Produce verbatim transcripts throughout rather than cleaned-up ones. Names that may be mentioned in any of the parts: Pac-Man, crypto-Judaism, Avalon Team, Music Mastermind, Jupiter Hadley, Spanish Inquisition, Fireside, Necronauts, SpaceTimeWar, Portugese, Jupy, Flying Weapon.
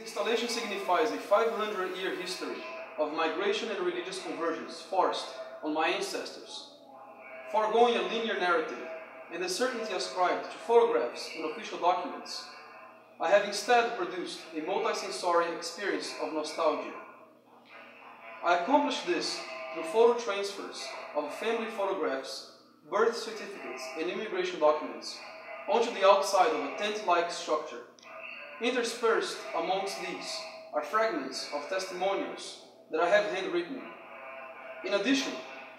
Its installation signifies a five hundred year history of migration and religious conversions forced on my ancestors, foregoing a linear narrative and the certainty ascribed to photographs and official documents. I have instead produced a multi-sensory experience of nostalgia. I accomplished this through photo transfers of family photographs, birth certificates, and immigration documents onto the outside of a tent-like structure. Interspersed amongst these are fragments of testimonials that I have handwritten. In addition,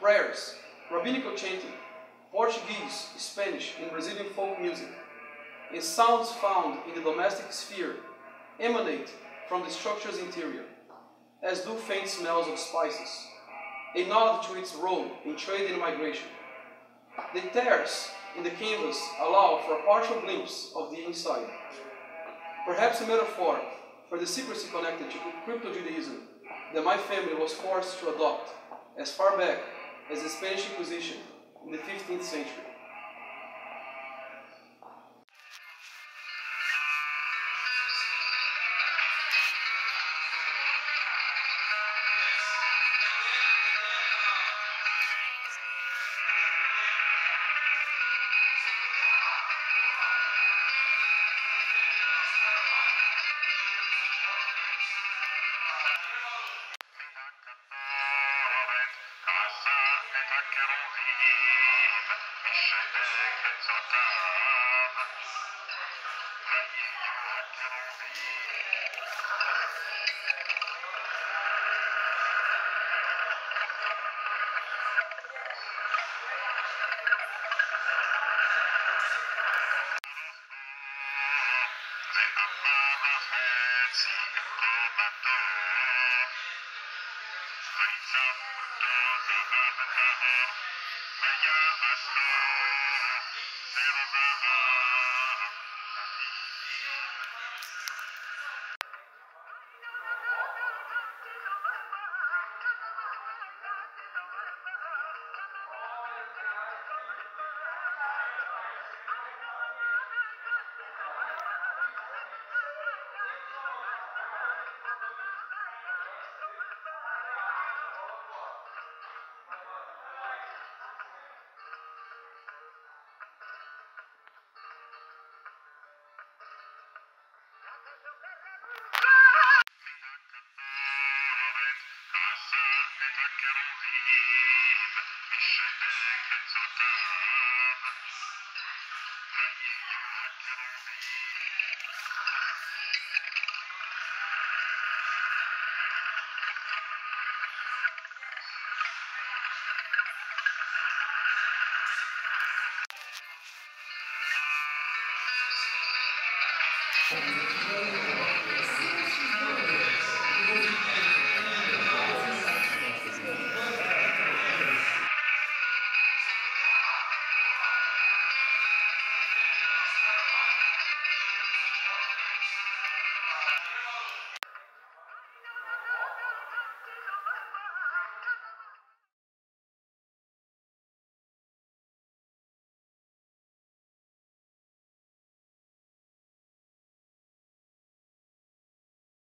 prayers, rabbinical chanting, Portuguese, Spanish, and Brazilian folk music, and sounds found in the domestic sphere emanate from the structure's interior, as do faint smells of spices, a nod to its role in trade and migration. The tears in the canvas allow for a partial glimpse of the inside, perhaps a metaphor for the secrecy connected to crypto-Judaism that my family was forced to adopt as far back as the Spanish Inquisition in the fifteenth century. It's okay.